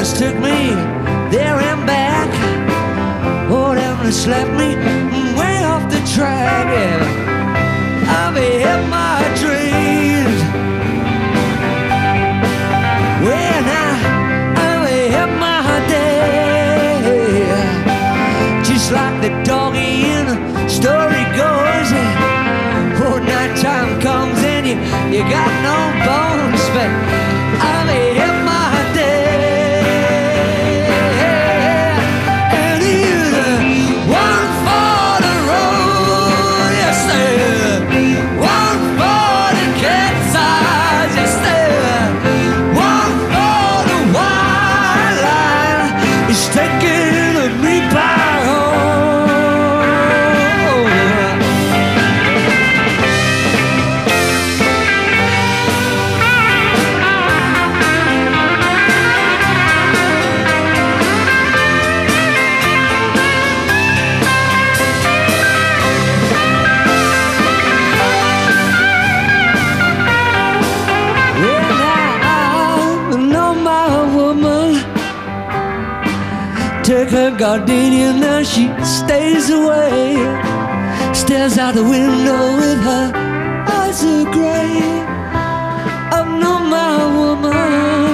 Darkness took me there and back. Oh, darkness left me way off the track. Yeah, I've hit my dreams. When I've hit my day. Just like the doggy in a story goes. Oh, night time comes and you got no bones, but I've hit my day. Took her gardenia, now she stays away. Stares out the window with her eyes are gray. I'm no my woman.